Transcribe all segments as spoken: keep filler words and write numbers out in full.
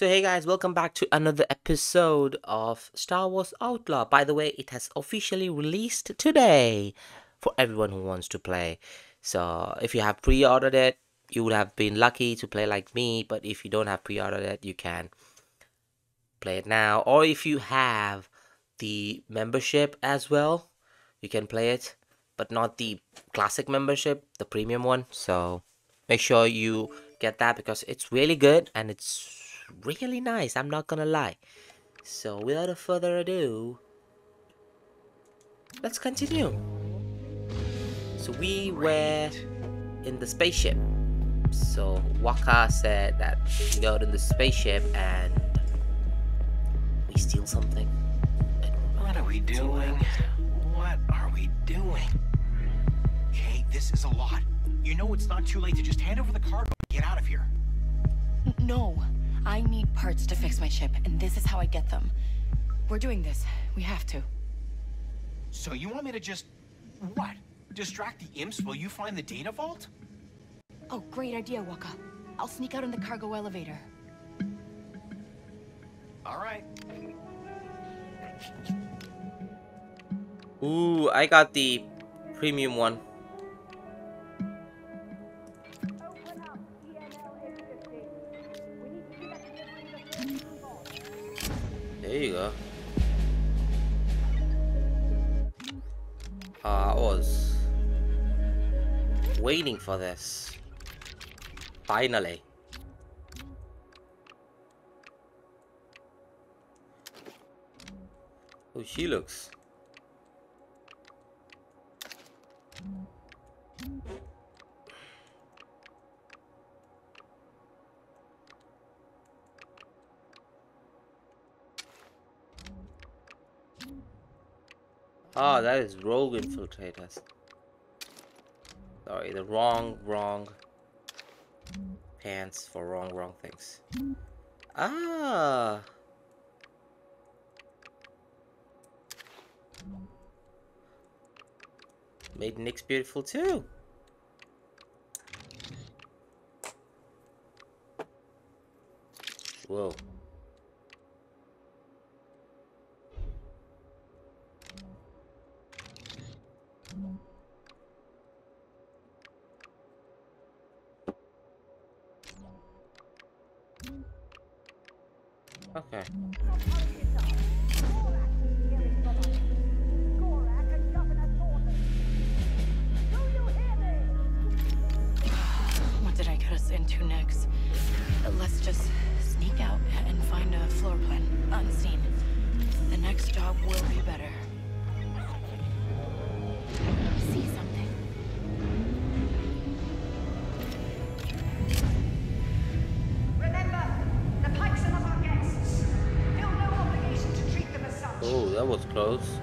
So hey guys, welcome back to another episode of Star Wars Outlaw. By the way, it has officially released today for everyone who wants to play. So if you have pre-ordered it, you would have been lucky to play like me. But if you don't have pre-ordered it, you can play it now. Or if you have the membership as well, you can play it. But not the classic membership, the premium one. So make sure you get that because it's really good and it's really nice, I'm not gonna lie. So without a further ado, let's continue. So we were in the spaceship. So Waka said that we got in the spaceship and we steal something. What are we doing? What are we doing? Kay, this is a lot. You know it's not too late to just hand over the cargo and get out of here. No. I need parts to fix my ship, and this is how I get them. We're doing this. We have to. So you want me to just... what? Distract the imps while you find the data vault? Oh, great idea, Waka. I'll sneak out in the cargo elevator. Alright. Ooh, I got the premium one. There you go. Uh, I was waiting for this. Finally. Oh, she looks. Oh, that is rogue infiltrators. Sorry, the wrong, wrong pants for wrong, wrong things. Ah! Made Nix beautiful too! Whoa. Okay. What did I get us into next? Let's just sneak out and find a floor plan unseen. The next job will be better. See something. Remember, the Pikes are not our guests. Feel no obligation to treat them as such. Oh, that was close.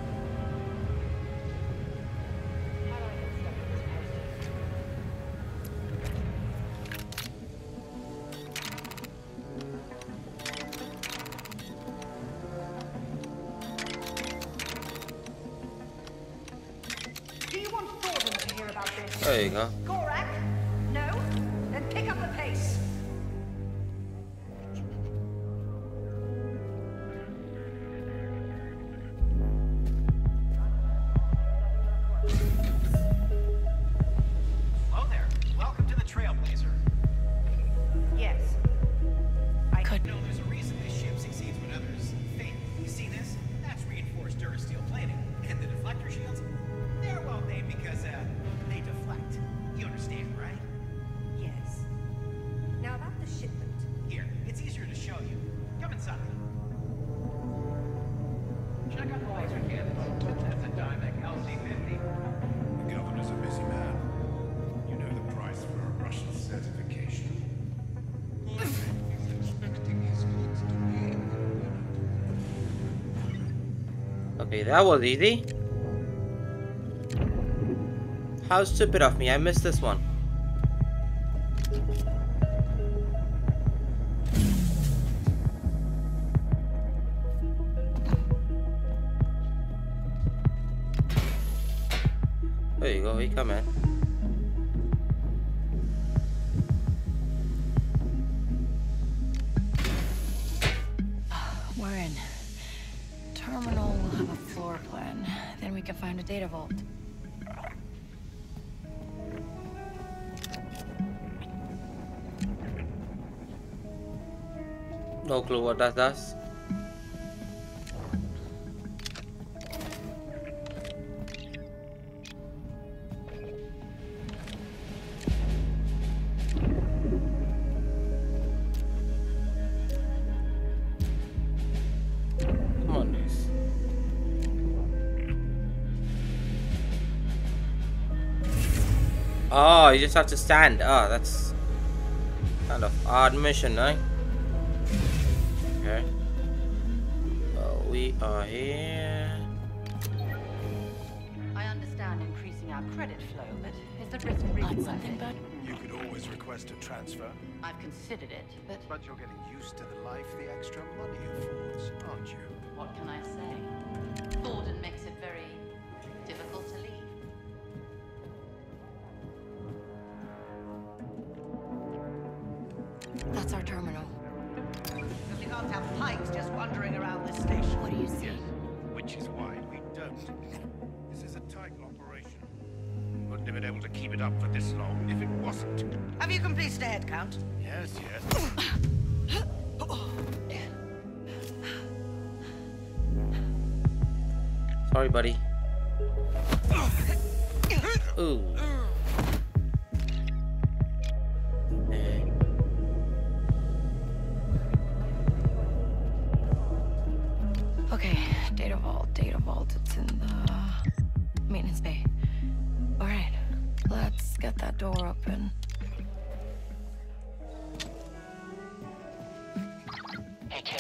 There you go. Gorak? No? Then pick up the pace. Hello there. Welcome to the Trailblazer. Yes. I could know there's a reason this ship succeeds when others fail. You see this? That's reinforced durasteel plating. And the deflector shields? They're well named because, uh... you understand, right? Yes. Now about the shipment. Here, it's easier to show you. Come inside. Check out the laser cannons. That's a Dymac L C fifty. The governor's a busy man. You know the price for a Russian certification. He's expecting his goods to be in. Okay, that was easy. How stupid of me, I missed this one. There you go, he come in. terminal will have a floor plan. Then we can find a data vault. No clue what that does. Oh, you just have to stand. Oh, that's kind of odd mission, right? Okay. Well, we are here. I understand increasing our credit flow, but is the risk really worth it? You could always request a transfer. I've considered it, but... But you're getting used to the life the extra money affords, aren't you? What can I say? Thornton makes it very difficult to leave. That's our terminal. But we can't have pikes just wandering around this station. What do you see? Yes, which is why we don't. This is a tight operation. Wouldn't have been able to keep it up for this long if it wasn't. Have you completed a head count? Yes, yes. Sorry, buddy. Ooh. Okay, data vault, data vault, it's in the maintenance bay. All right, let's get that door open. Hey, Kay,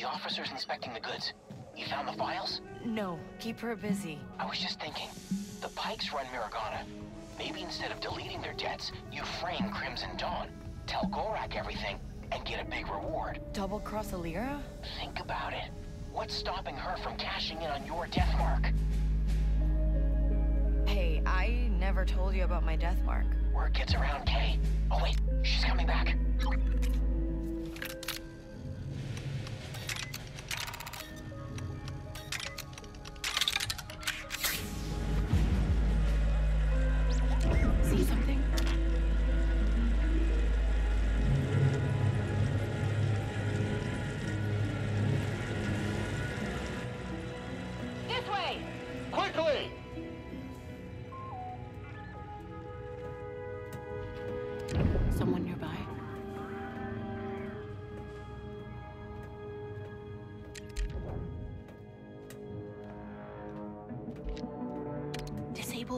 the officer's inspecting the goods. You found the files? No, keep her busy. I was just thinking, the Pikes run Myrragana. Maybe instead of deleting their debts, you frame Crimson Dawn, tell Gorak everything, and get a big reward. Double-cross Alira? Think about it. What's stopping her from cashing in on your death mark? Hey, I never told you about my death mark. Word gets around, Kay. Oh wait, she's coming back. See something?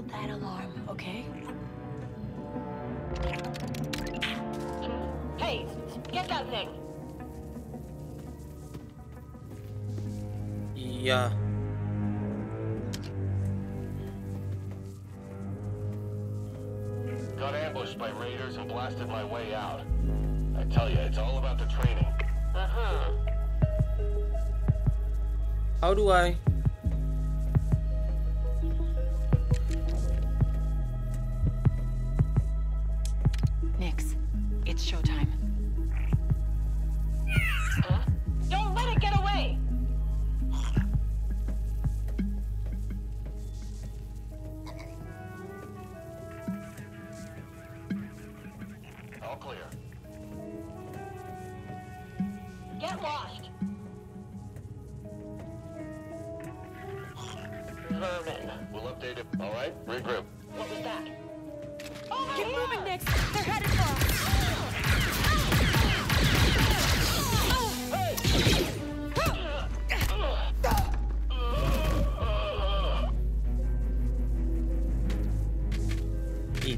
That alarm, okay? Hey, get that thing. Yeah. Got ambushed by raiders and blasted my way out. I tell you, it's all about the training. Uh-huh. How do I?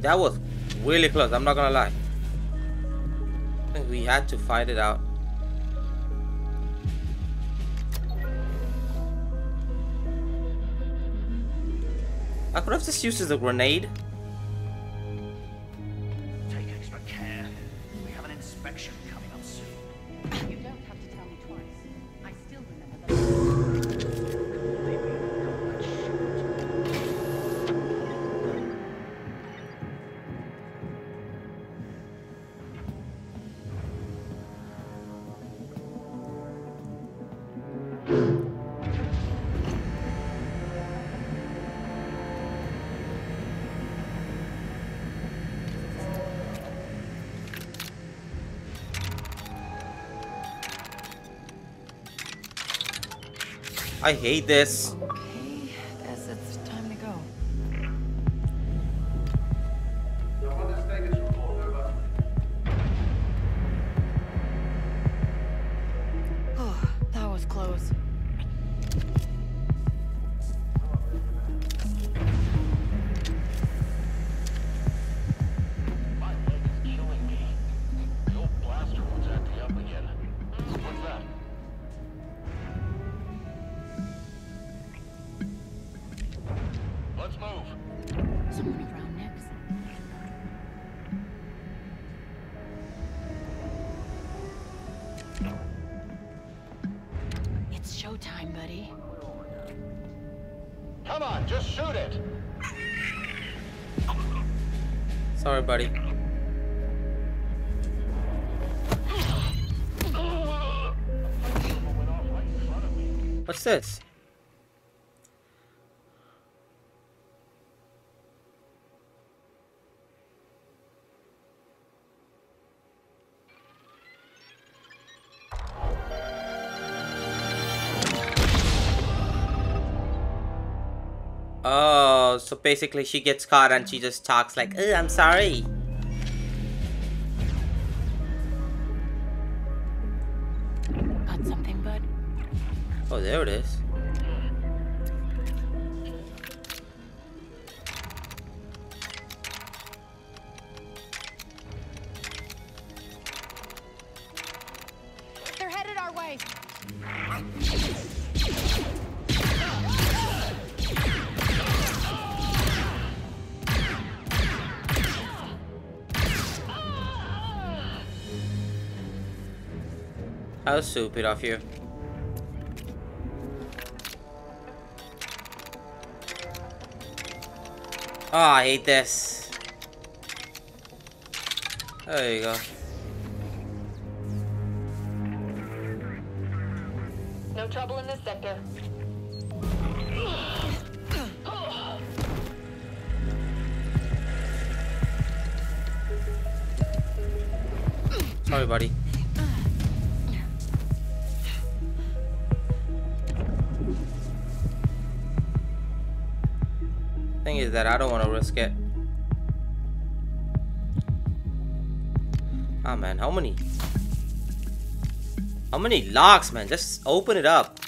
That was really close, I'm not gonna lie. I think we had to fight it out. I could have just used as a grenade. Take extra care. We have an inspection coming up soon. You don't have to tell me twice. I still remember that. I hate this. Okay, I guess it's time to go. Oh, that was close. Sorry, buddy. What's this? Oh, so basically she gets caught and she just talks like, "Oh, I'm sorry." Got something, bud? Oh, there it is. They're headed our way. How stupid of you. Oh, I hate this. There you go. No trouble in this sector. Sorry, buddy. Thing is that I don't want to risk it. Oh man, how many? How many locks, man? Just open it up.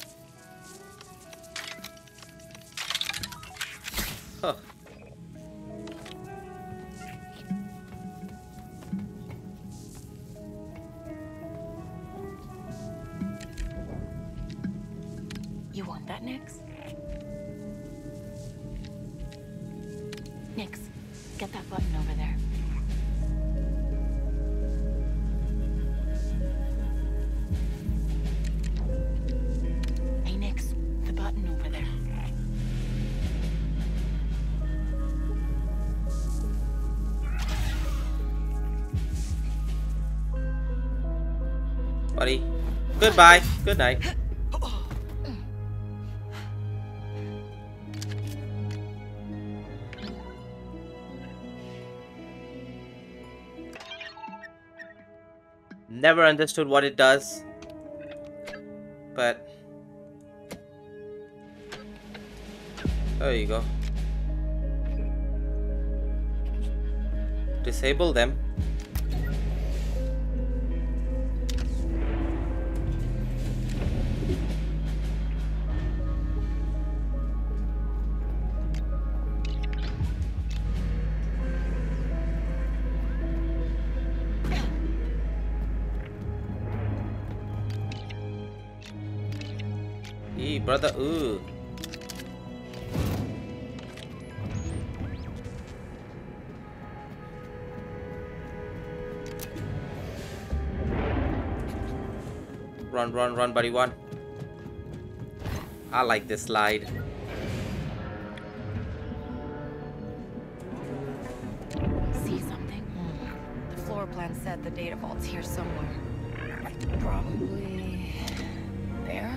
Huh. You want that, Nix? Nix, get that button over there. Hey, Nix, the button over there. Buddy, goodbye. Good night. Never understood what it does, but there you go. Disable them. Brother, ooh. Run, run, run, buddy, run. I like this slide. See something? The floor plan said the data vault's here somewhere. Probably there.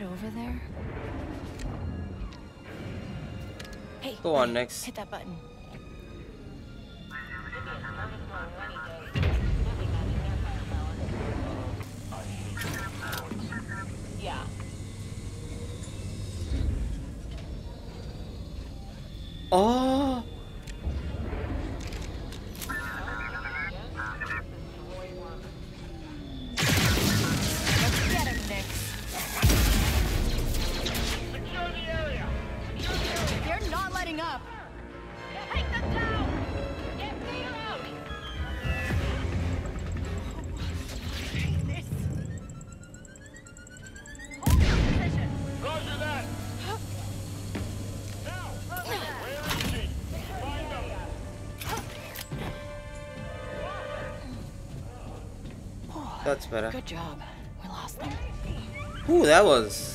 Over there. Hey, go on, Nix. Hit that button. Oh! Let's get him, Nix. Secure the area. Secure the area. They're not letting up. Take them down. Get Veil out. Hold your position. Roger that. That's better. Good job. We lost them. Ooh, that was.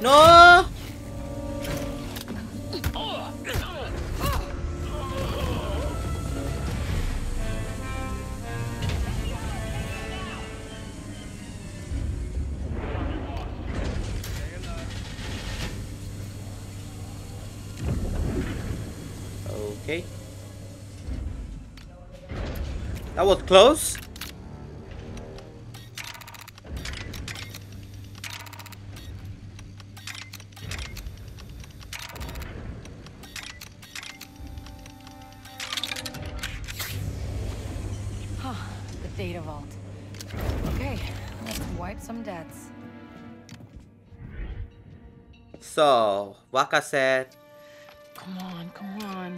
No! Okay. That was close. Huh, the data vault. Okay, let's wipe some debts. So, Waka said, come on, come on.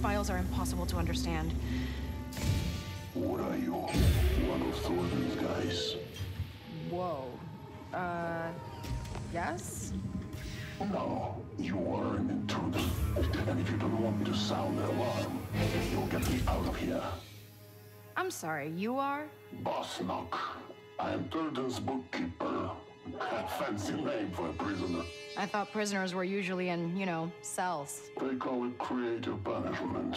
Files are impossible to understand. What are you? One of Thornton's guys? Whoa. Uh, yes? No, you are an intruder. And if you don't want me to sound the alarm, you'll get me out of here. I'm sorry, you are? Bossnok. I am Thornton's bookkeeper. Fancy name for a prisoner. I thought prisoners were usually in, you know, cells. They call it creative punishment.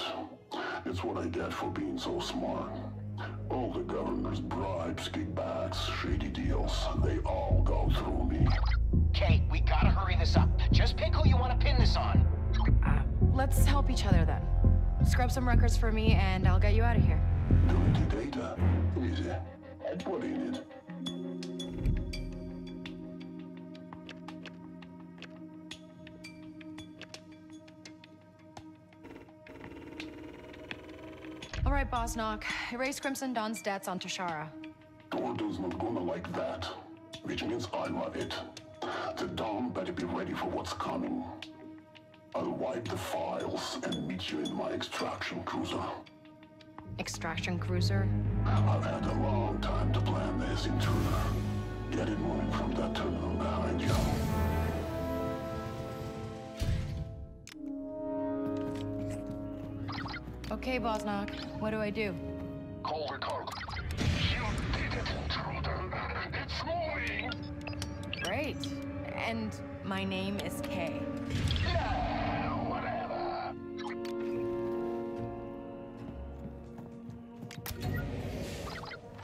It's what I get for being so smart. All the governor's bribes, kickbacks, shady deals, they all go through me. Kay, we gotta hurry this up. Just pick who you want to pin this on. Uh, let's help each other then. Scrub some records for me and I'll get you out of here. Dirty data? Easy. I put in it. All right, Bossnok. Erase Crimson Dawn's debts on Tashara. Gordon's not gonna like that, which means I run it. The Dawn better be ready for what's coming. I'll wipe the files and meet you in my extraction cruiser. Extraction cruiser? I've had a long time to plan this, intruder. Get it moving from that terminal behind you. Okay, Bossnok, what do I do? Call the cargo. You did it, intruder. It's moving. Great. And my name is Kay. Yeah, whatever.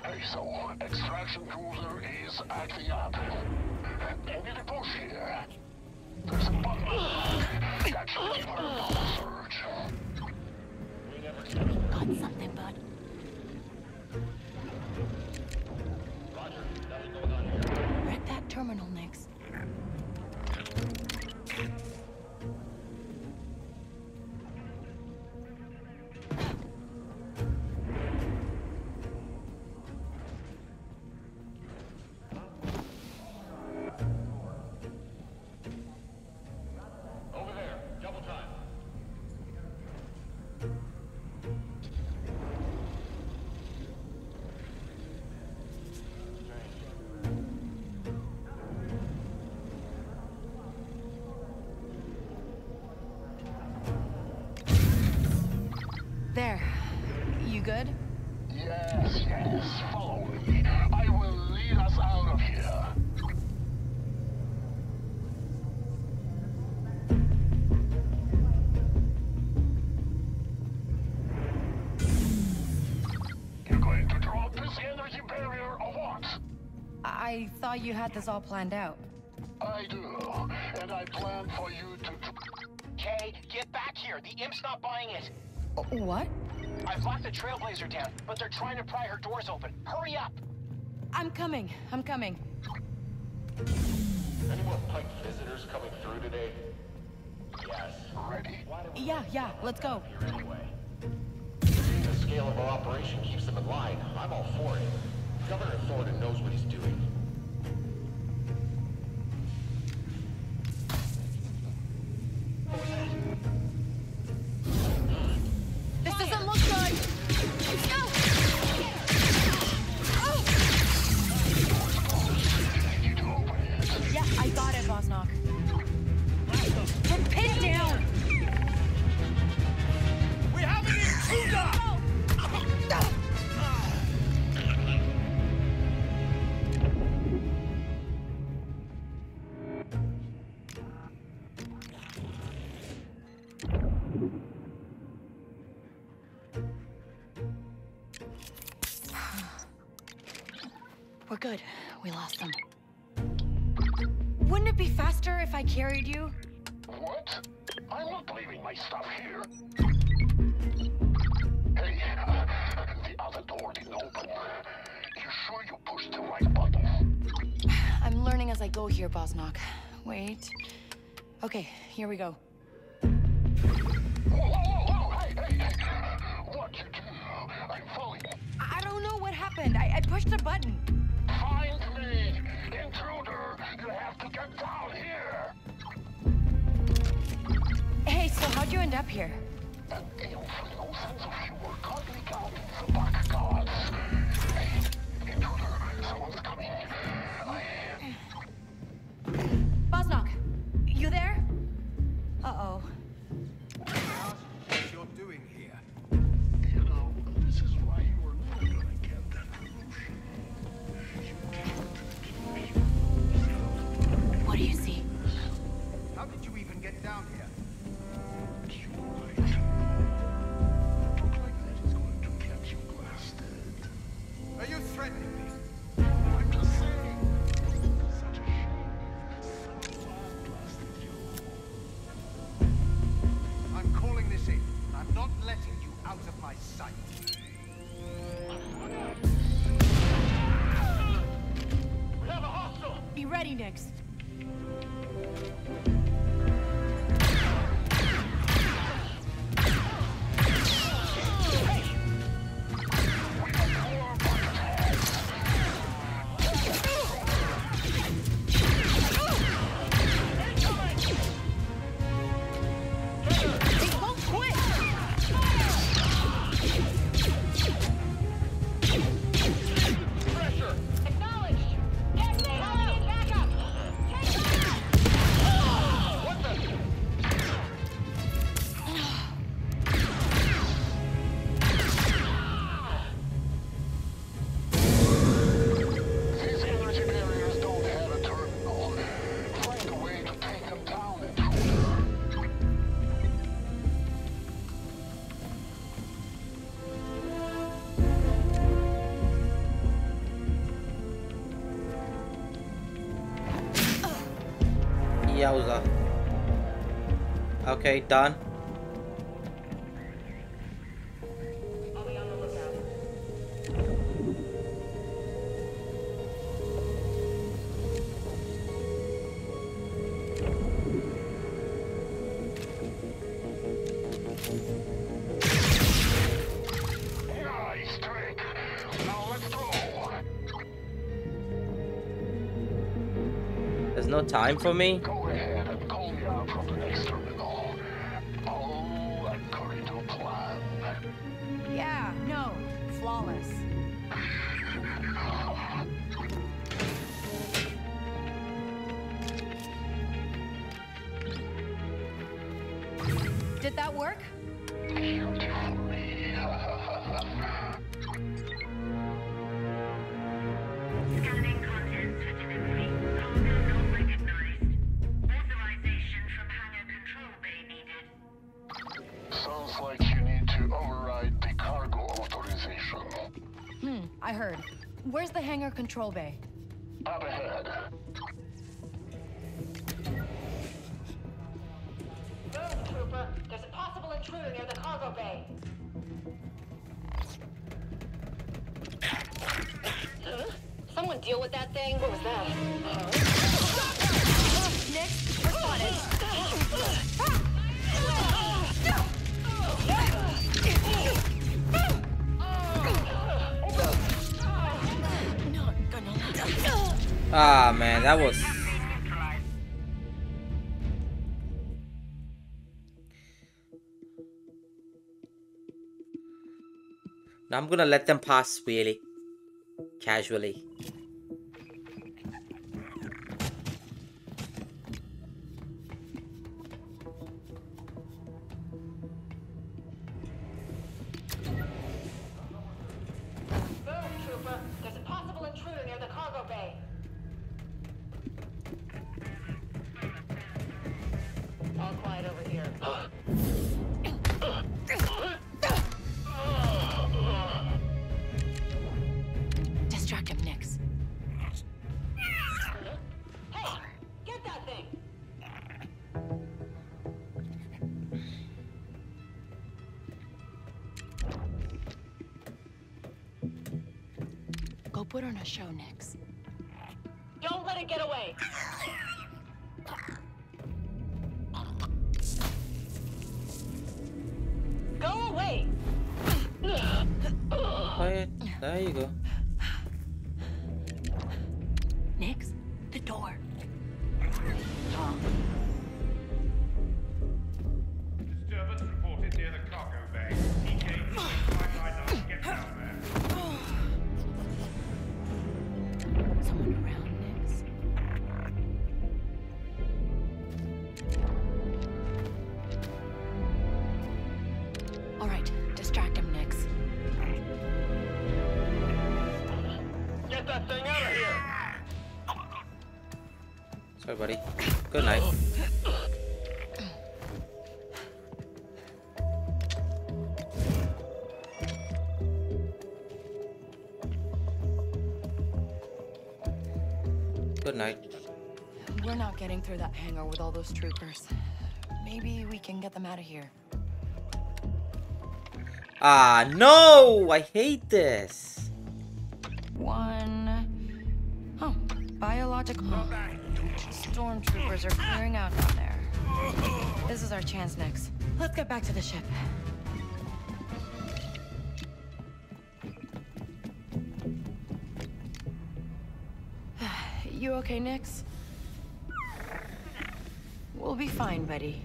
Hey, so extraction cruiser is acting up. Only the push here. There's a button that should give her a power surge. Got something, bud. Roger, nothing going on here. Wreck that terminal, Nix. There. You good? Yes, yes. Follow me. I will lead us out of here. You're going to drop this energy barrier or what? I thought you had this all planned out. I do. And I plan for you to... Kay, get back here. The imp's not buying it. What? I've locked the Trailblazer down, but they're trying to pry her doors open. Hurry up! I'm coming. I'm coming. Any more Pyke visitors coming through today? Yes. Ready? Yeah, yeah. Let's go. Anyway. The scale of our operation keeps them in line. I'm all for it. Governor Thornton knows what he's doing. Good. We lost them. Wouldn't it be faster if I carried you? What? I'm not leaving my stuff here. Hey, uh, the other door didn't open. You sure you pushed the right button? I'm learning as I go here, Bossnok. Wait. Okay, here we go. Whoa, whoa, whoa! Hey, hey, hey! What you do? I'm falling. I don't know what happened. I, I pushed the button. Intruder, you have to get down here. Hey, so how'd you end up here? An ill-feel sense of humor can't leak out in the back guards. Hey, intruder, someone's coming. I... Bossnok, you there? Uh-oh. What the hell is you're doing here? You know, this is why you were not going to get that solution. You can't. What do you see? How did you even get down here? Look like that is going to catch you blasted. Are you threatening me? I'm just saying. Such a shame. Someone blasted you. I'm calling this in. I'm not letting you out of my sight. We have a hostile! Be ready, Nix. Okay, done. I'll be on the lookout. Nice trick. Now let's go. There's no time for me. Did that work? Beautifully. Scanning content sensitivity. Cargo not recognized. Authorization from hangar control bay needed. Sounds like you need to override the cargo authorization. Hmm, I heard. Where's the hangar control bay? Up ahead. There's a possible intruder near the cargo bay. Huh? Someone deal with that thing. What was that? Nix, we're on it. Ah, man, that was... Now I'm gonna let them pass really casually. Put on a show, Nix. Don't let it get away. Go away. Quiet. There you go. Nix, the door. Disturbance reported near the cargo bay. He came to get down there. Buddy. Good night. Good night. We're not getting through that hangar with all those troopers. Maybe we can get them out of here. Ah, no! I hate this. One. Oh, biological. Oh. Stormtroopers are clearing out down there. This is our chance, Nix. Let's get back to the ship. You okay, Nix? We'll be fine, buddy.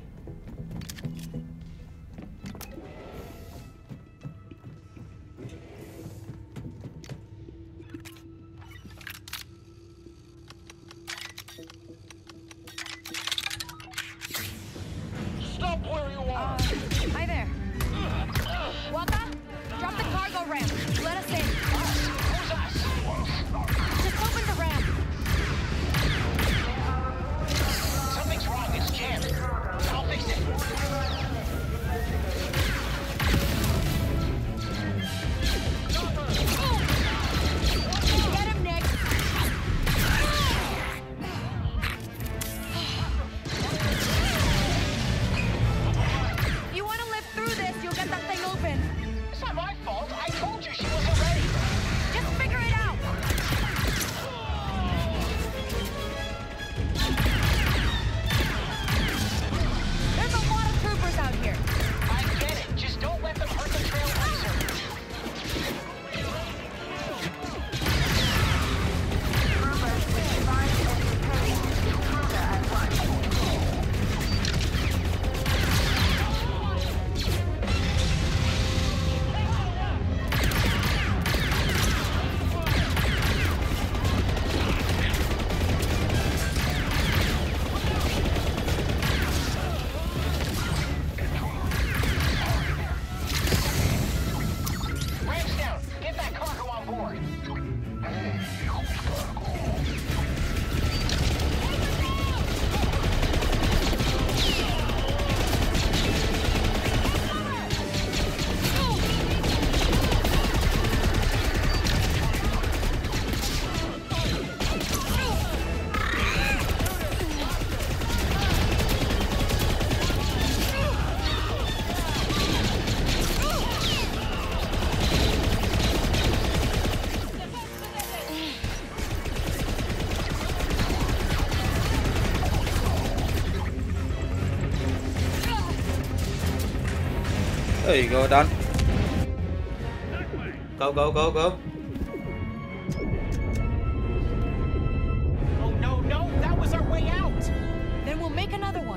Something's wrong, it's jammed. There you go, done. Go, go, go, go. Oh no, no, that was our way out. Then we'll make another one.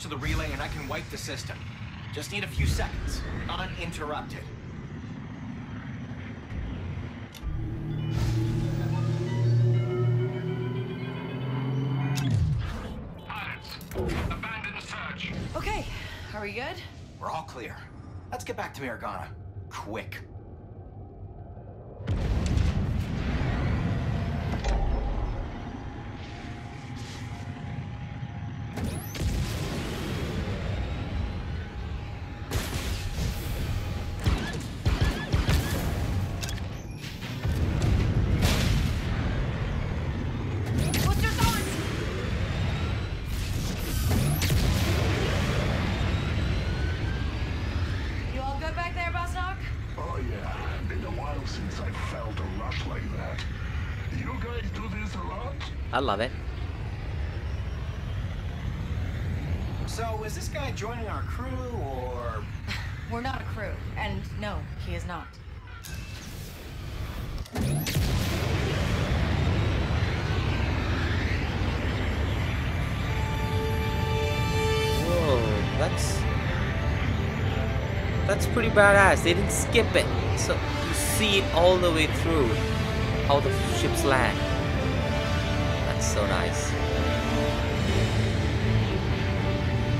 To the relay and I can wipe the system. Just need a few seconds, uninterrupted. Pilots, abandon search. Okay, are we good? We're all clear. Let's get back to Myrragana. Quick. I love it. So, is this guy joining our crew, or...? We're not a crew, and no, he is not. Whoa, that's... That's pretty badass. They didn't skip it. So, you see it all the way through, how the ships land. So nice.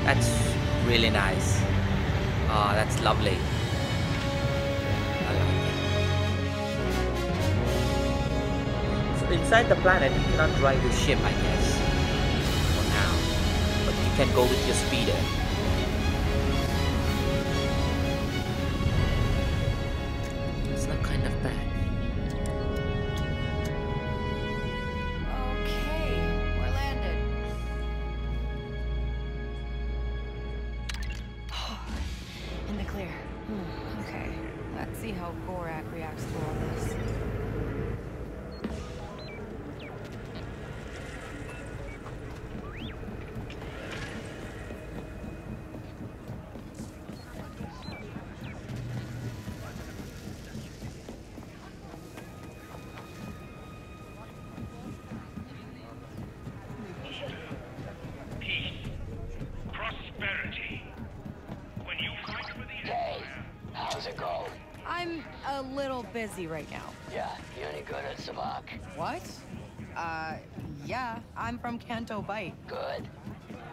That's really nice. Ah, oh, that's lovely. I like it. So inside the planet, you cannot drive your ship, I guess, for now. But you can go with your speeder. It's not kind of bad. Busy right now. Yeah, you only good at sabacc. What? Uh, yeah, I'm from Canto Bight. Good.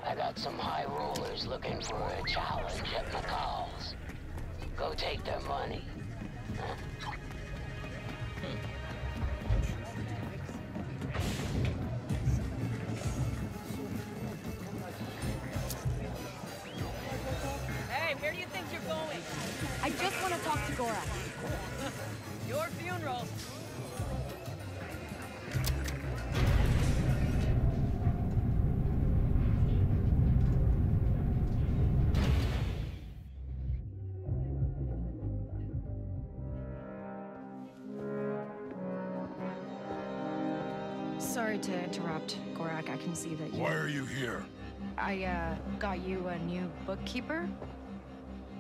I got some high rollers looking for a challenge at McCall's. Go take their money. Hey, where do you think you're going? I just want to talk to Gorak. Your funeral. Sorry to interrupt, Gorak. I can see that you... Why are you here? I, uh, got you a new bookkeeper.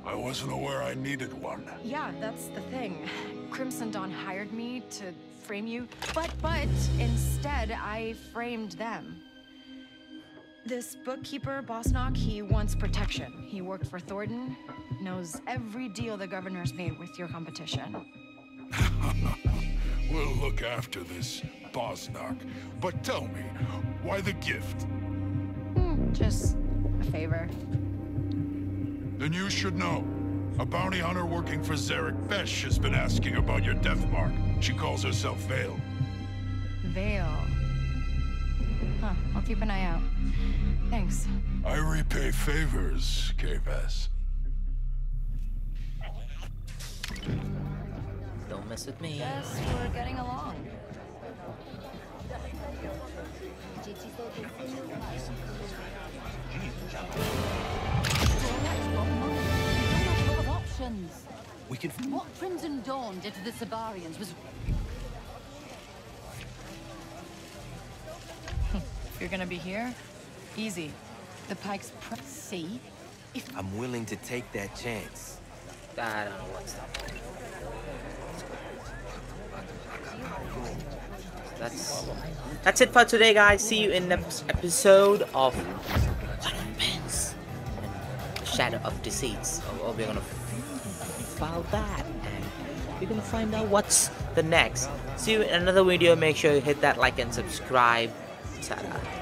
I wasn't aware I needed one. Yeah, that's the thing. Crimson Dawn hired me to frame you, but, but, instead, I framed them. This bookkeeper, Bossnok, he wants protection. He worked for Thornton, knows every deal the governor's made with your competition. We'll look after this, Bossnok. But tell me, why the gift? Mm, just a favor. Then you should know. A bounty hunter working for Zarek Besh has been asking about your death mark. She calls herself Veil. Veil. Huh, I'll keep an eye out. Thanks. I repay favors, Kay Vess. Don't mess with me. Yes, we're getting along. We can. What Crimson Dawn did to the Sabarians was. You're gonna be here? Easy. The Pike's press. See? If I'm willing to take that chance. I don't know what's up. That's, that's it for today, guys. See you in the next episode of What Happens? Shadow of Deceit. So we're gonna file that and we're gonna find out what's the next. See you in another video. Make sure you hit that like and subscribe. Ta-da.